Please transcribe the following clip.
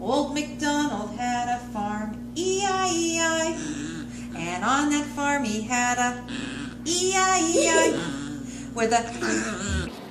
Old MacDonald had a farm, E-I-E-I, and on that farm he had a E-I-E-I with a